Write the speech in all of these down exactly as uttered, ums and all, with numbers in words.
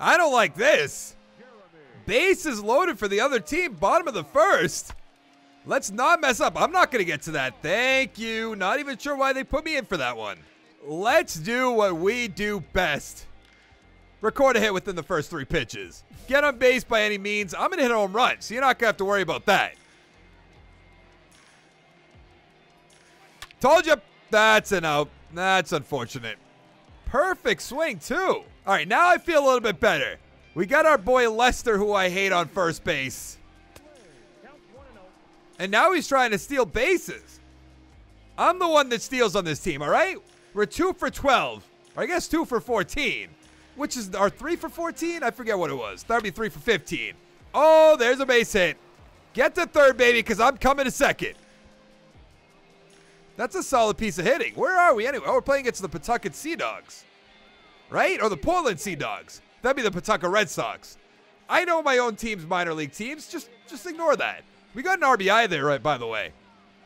I don't like this. Base is loaded for the other team. Bottom of the first. Let's not mess up. I'm not going to get to that. Thank you. Not even sure why they put me in for that one. Let's do what we do best. Record a hit within the first three pitches. Get on base by any means. I'm going to hit a home run, so you're not going to have to worry about that. Told you. That's an out. That's unfortunate. Perfect swing, too. All right, now I feel a little bit better. We got our boy Lester, who I hate, on first base. And now he's trying to steal bases. I'm the one that steals on this team, all right? We're two for twelve. Or I guess two for fourteen. Which is our three for fourteen? I forget what it was. That'd be three for fifteen. Oh, there's a base hit. Get to third, baby, because I'm coming to second. That's a solid piece of hitting. Where are we anyway? Oh, we're playing against the Pawtucket Sea Dogs. Right? Or the Portland Sea Dogs. That'd be the Pawtucket Red Sox. I know my own team's minor league teams. Just, just ignore that. We got an R B I there, right, by the way.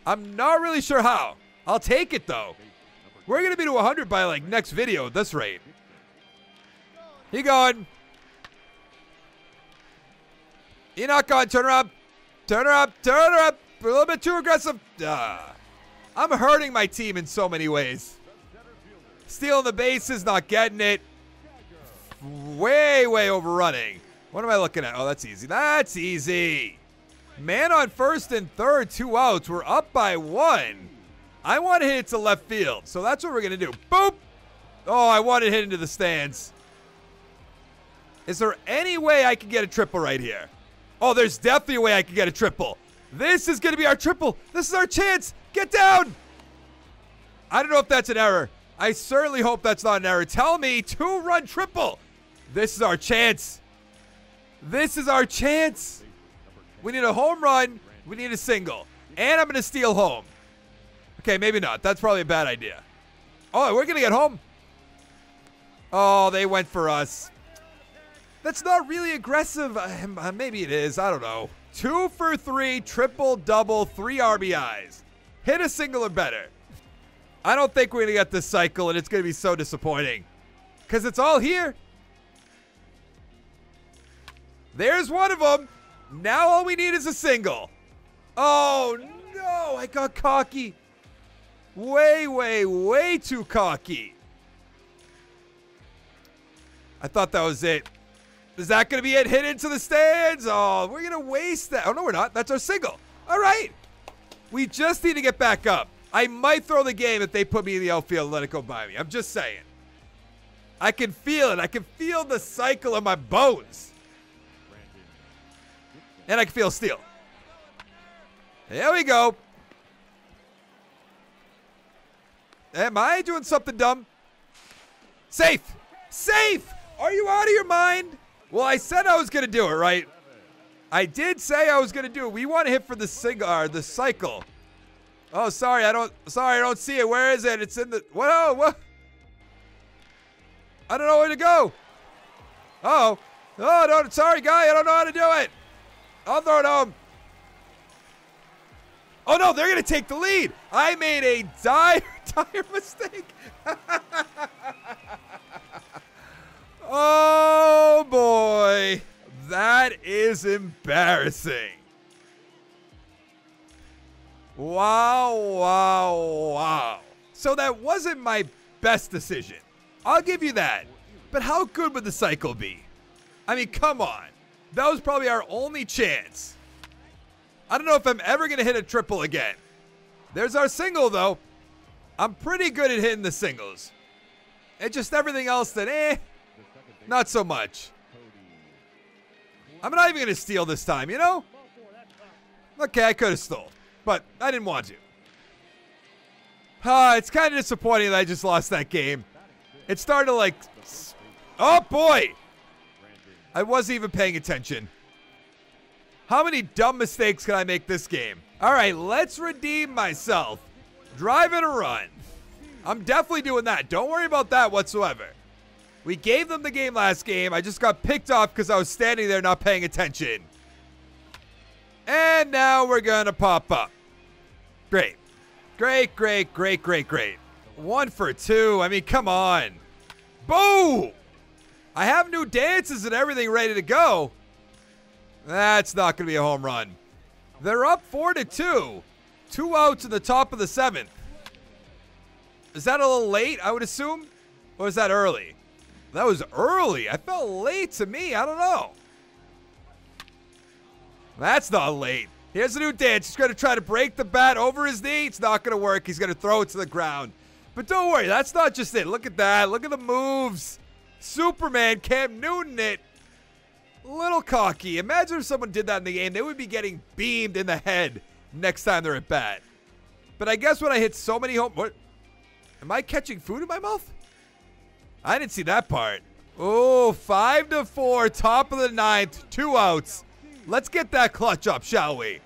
I'm not really sure how. I'll take it, though. We're going to be to one hundred by, like, next video at this rate. He gone. He not gone. Turn her up. Turn her up. Turn her up. We're a little bit too aggressive. Ah. I'm hurting my team in so many ways. Stealing the bases, not getting it. Way, way overrunning. What am I looking at? Oh, that's easy. That's easy. Man on first and third, two outs. We're up by one. I want to hit it to left field, so that's what we're going to do. Boop. Oh, I want it hit into the stands. Is there any way I can get a triple right here? Oh, there's definitely a way I can get a triple. This is going to be our triple. This is our chance. Get down! I don't know if that's an error. I certainly hope that's not an error. Tell me, two-run triple. This is our chance. This is our chance. We need a home run. We need a single. And I'm going to steal home. Okay, maybe not. That's probably a bad idea. Oh, we're going to get home. Oh, they went for us. That's not really aggressive. Uh, maybe it is. I don't know. Two for three, triple-double, three R B Is. Hit a single or better. I don't think we're going to get this cycle, and it's going to be so disappointing. Because it's all here. There's one of them. Now all we need is a single. Oh, no. I got cocky. Way, way, way too cocky. I thought that was it. Is that going to be it? Hit into the stands. Oh, we're going to waste that. Oh, no, we're not. That's our single. All right. We just need to get back up. I might throw the game if they put me in the outfield and let it go by me. I'm just saying. I can feel it. I can feel the cycle in my bones. And I can feel steel. There we go. Am I doing something dumb? Safe. Safe. Are you out of your mind? Well, I said I was going to do it, right? I did say I was going to do it. We want to hit for the cigar, the cycle. Oh, sorry. I don't, sorry. I don't see it. Where is it? It's in the, what? Oh, what? I don't know where to go. Uh oh, oh, no, sorry guy. I don't know how to do it. I'll throw it home. Oh no, they're going to take the lead. I made a dire, dire mistake. Oh boy. That is embarrassing. Wow, wow, wow. So that wasn't my best decision. I'll give you that. But how good would the cycle be? I mean, come on. That was probably our only chance. I don't know if I'm ever going to hit a triple again. There's our single, though. I'm pretty good at hitting the singles. And just everything else that, eh, not so much. I'm not even going to steal this time, you know? Okay, I could have stole, but I didn't want to. Ah, it's kind of disappointing that I just lost that game. It started to like... Oh, boy! I wasn't even paying attention. How many dumb mistakes can I make this game? All right, let's redeem myself. Drive in a run. I'm definitely doing that. Don't worry about that whatsoever. We gave them the game last game. I just got picked off because I was standing there not paying attention. And now we're going to pop up. Great. Great, great, great, great, great. One for two. I mean, come on. Boom! I have new dances and everything ready to go. That's not going to be a home run. They're up four to two. Two outs in the top of the seventh. Is that a little late, I would assume? Or is that early? That was early. I felt late to me. I don't know. That's not late. Here's a new dance. He's going to try to break the bat over his knee. It's not going to work. He's going to throw it to the ground. But don't worry. That's not just it. Look at that. Look at the moves. Superman, Cam Newton it. A little cocky. Imagine if someone did that in the game. They would be getting beamed in the head next time they're at bat. But I guess when I hit so many home... What? Am I catching food in my mouth? I didn't see that part. Oh, five to four, top of the ninth, two outs. Let's get that clutch up, shall we?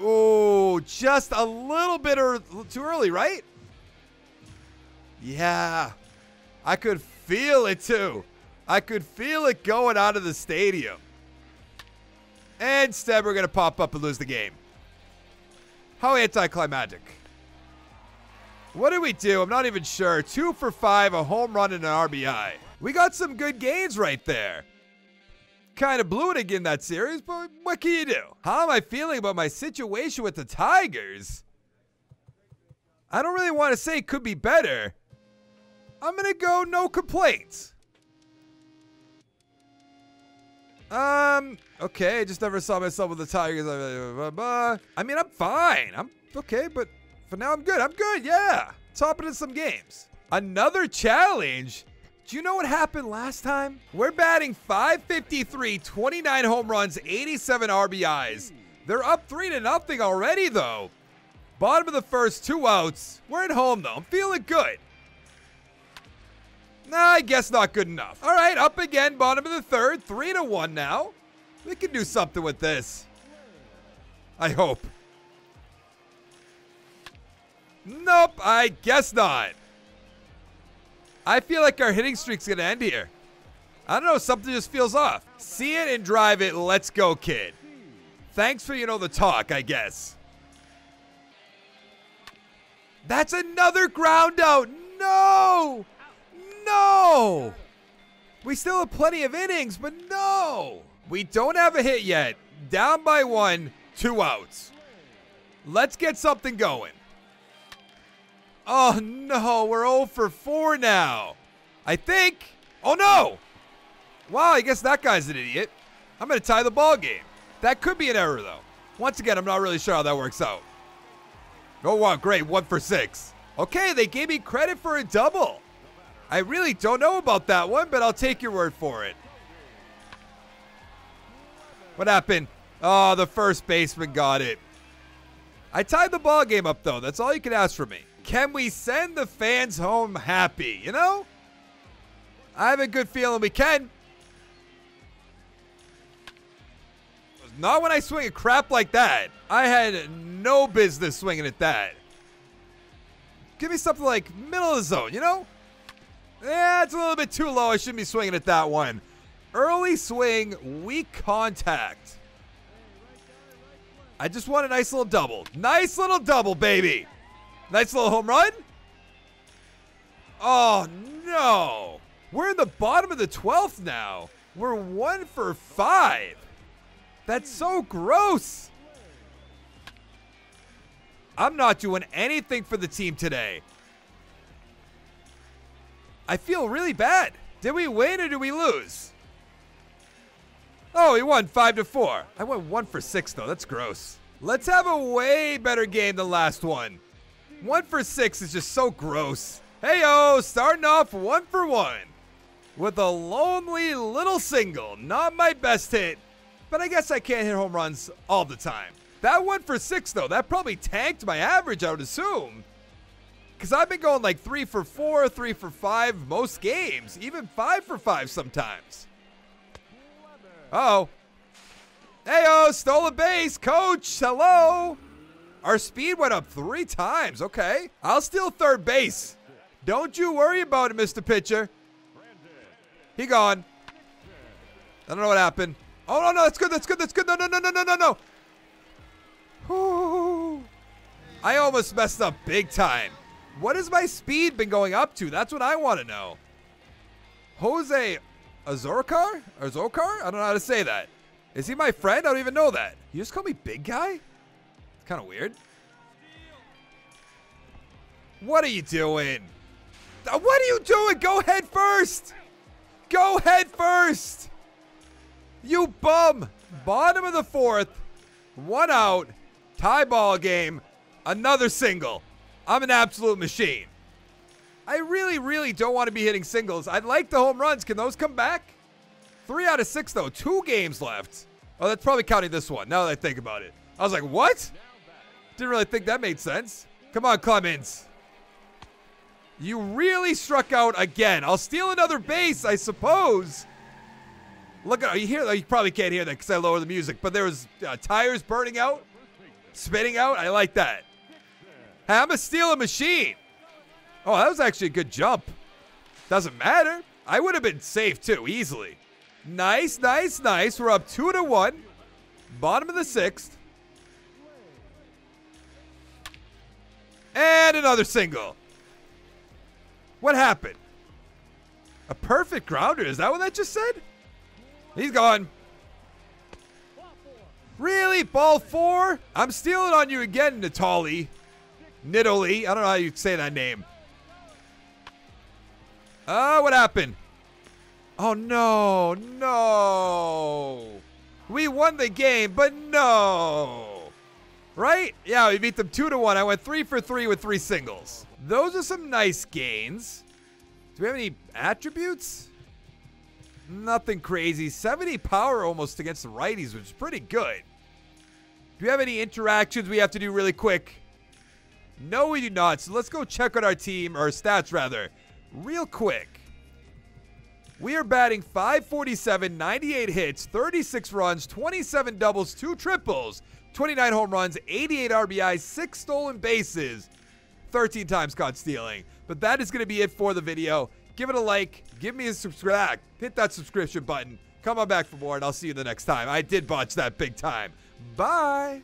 Oh, just a little bit er- too early, right? Yeah, I could feel it too. I could feel it going out of the stadium. And instead, we're gonna pop up and lose the game. How anticlimactic. What do we do? I'm not even sure. Two for five, a home run, and an R B I. We got some good gains right there. Kind of blew it again that series, but what can you do? How am I feeling about my situation with the Tigers? I don't really want to say it could be better. I'm going to go no complaints. Um, okay, I just never saw myself with the Tigers. I mean, I'm fine. I'm okay, but... For now, I'm good. I'm good, yeah. Top into some games. Another challenge? Do you know what happened last time? We're batting five fifty-three, twenty-nine home runs, eighty-seven R B Is. They're up three to nothing already, though. Bottom of the first, two outs. We're at home, though. I'm feeling good. Nah, I guess not good enough. All right, up again, bottom of the third, three to one now. We can do something with this. I hope. Nope, I guess not. I feel like our hitting streak's gonna end here. I don't know, something just feels off. See it and drive it, let's go, kid. Thanks for, you know, the talk, I guess. That's another ground out. No! No! We still have plenty of innings, but no! We don't have a hit yet. Down by one, two outs. Let's get something going. Oh no, we're oh for four now. I think. Oh no! Wow, I guess that guy's an idiot. I'm gonna tie the ball game. That could be an error though. Once again, I'm not really sure how that works out. Oh wow, great, one for six. Okay, they gave me credit for a double. I really don't know about that one, but I'll take your word for it. What happened? Oh, the first baseman got it. I tied the ball game up though. That's all you can ask for me. Can we send the fans home happy, you know? I have a good feeling we can. Not when I swing a crap like that. I had no business swinging at that. Give me something like middle of the zone, you know? Yeah, it's a little bit too low. I shouldn't be swinging at that one. Early swing, weak contact. I just want a nice little double. Nice little double, baby. Nice little home run. Oh, no. We're in the bottom of the twelfth now. We're one for five. That's so gross. I'm not doing anything for the team today. I feel really bad. Did we win or did we lose? Oh, we won five to four. I went one for six, though. That's gross. Let's have a way better game than last one. One for six is just so gross. Hey-oh, starting off one for one with a lonely little single. Not my best hit, but I guess I can't hit home runs all the time. That one for six, though, that probably tanked my average, I would assume. Because I've been going like three for four, three for five most games, even five for five sometimes. Uh-oh. Hey-oh, stole a base, coach, hello. Our speed went up three times, okay. I'll steal third base. Don't you worry about it, Mister Pitcher. He gone. I don't know what happened. Oh, no, no, that's good, that's good, that's good. No, no, no, no, no, no, no. Whew. I almost messed up big time. What has my speed been going up to? That's what I want to know. Jose Azorcar? Azorcar? I don't know how to say that. Is he my friend? I don't even know that. You just call me big guy? It's kind of weird. What are you doing? What are you doing? Go head first. Go head first. You bum. Bottom of the fourth. One out. Tie ball game. Another single. I'm an absolute machine. I really, really don't want to be hitting singles. I'd like the home runs. Can those come back? Three out of six, though. Two games left. Oh, that's probably counting this one, now that I think about it. I was like, what? Didn't really think that made sense. Come on, Clemens. You really struck out again. I'll steal another base, I suppose. Look, at, you hear? You probably can't hear that because I lower the music, but there was uh, tires burning out, spitting out. I like that. Hey, I'm a stealing machine. Oh, that was actually a good jump. Doesn't matter. I would have been safe, too, easily. Nice, nice, nice. We're up two to one. Bottom of the sixth. And another single. What happened? A perfect grounder. Is that what that just said? He's gone. Really? Ball four? I'm stealing on you again, Natali. Nidoli. I don't know how you say that name. Oh, uh, what happened? Oh, no, no. We won the game, but no. Right? Yeah, we beat them two to one. I went three for three with three singles. Those are some nice gains. Do we have any attributes? Nothing crazy. seventy power almost against the righties, which is pretty good. Do we have any interactions we have to do really quick? No, we do not. So let's go check out our team, or stats rather, real quick. We are batting five forty-seven, ninety-eight hits, thirty-six runs, twenty-seven doubles, two triples, twenty-nine home runs, eighty-eight R B Is, six stolen bases, thirteen times caught stealing. But that is going to be it for the video. Give it a like. Give me a subscribe. Hit that subscription button. Come on back for more, and I'll see you the next time. I did botch that big time. Bye.